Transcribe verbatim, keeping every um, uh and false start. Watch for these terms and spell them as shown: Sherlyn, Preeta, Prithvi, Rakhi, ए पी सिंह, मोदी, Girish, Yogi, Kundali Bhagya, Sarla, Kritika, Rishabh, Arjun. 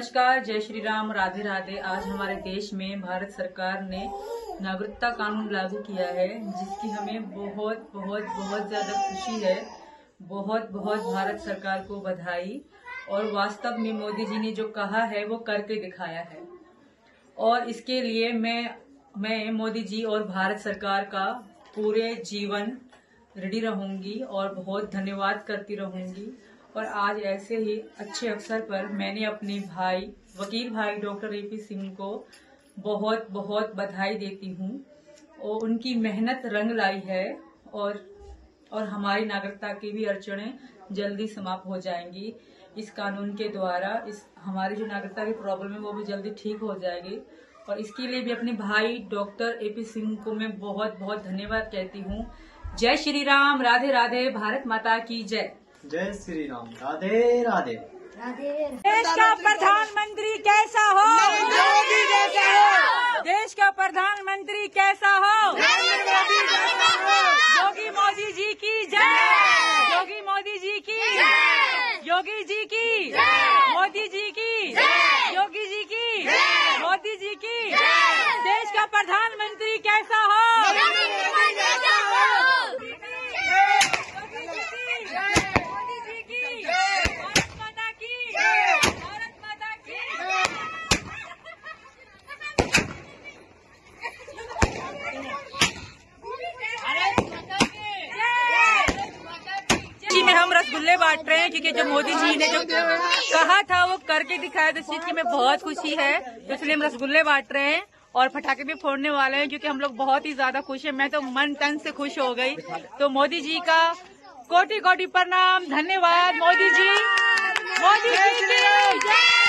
नमस्कार, जय श्री राम, राधे राधे। आज हमारे देश में भारत सरकार ने नागरिकता कानून लागू किया है, जिसकी हमें बहुत बहुत बहुत ज़्यादा खुशी है। बहुत बहुत भारत सरकार को बधाई। और वास्तव में मोदी जी ने जो कहा है वो करके दिखाया है, और इसके लिए मैं मैं मोदी जी और भारत सरकार का पूरे जीवन ऋणी रहूँगी और बहुत धन्यवाद करती रहूँगी। और आज ऐसे ही अच्छे अवसर पर मैंने अपने भाई वकील भाई डॉक्टर ए पी सिंह को बहुत बहुत बधाई देती हूँ। और उनकी मेहनत रंग लाई है और और हमारी नागरिकता की भी अड़चनें जल्दी समाप्त हो जाएंगी इस कानून के द्वारा। इस हमारी जो नागरिकता की प्रॉब्लम है वो भी जल्दी ठीक हो जाएगी। और इसके लिए भी अपने भाई डॉक्टर ए पी सिंह को मैं बहुत बहुत धन्यवाद कहती हूँ। जय श्री राम, राधे राधे, भारत माता की जय। जय श्री राम, राधे राधे राधे। देश का प्रधानमंत्री कैसा हो? योगी जैसा हो। देश का प्रधानमंत्री कैसा हो? योगी मोदी जी की जय। योगी मोदी जी की जय। योगी जी की जय। मोदी जी की जय। योगी जी की जय। मोदी जी की जय। देश का प्रधानमंत्री कैसा हो? रसगुल्ले बांट रहे हैं, क्योंकि जो मोदी जी ने जो कहा था वो करके दिखाया था। इस चीज की मैं बहुत खुशी है, तो इसलिए हम रसगुल्ले बांट रहे हैं और फटाखे भी फोड़ने वाले हैं, क्योंकि हम लोग बहुत ही ज्यादा खुश हैं। मैं तो मन तन से खुश हो गई। तो मोदी जी का कोटि कोटि प्रणाम, धन्यवाद मोदी जी, मोदी जी की जय।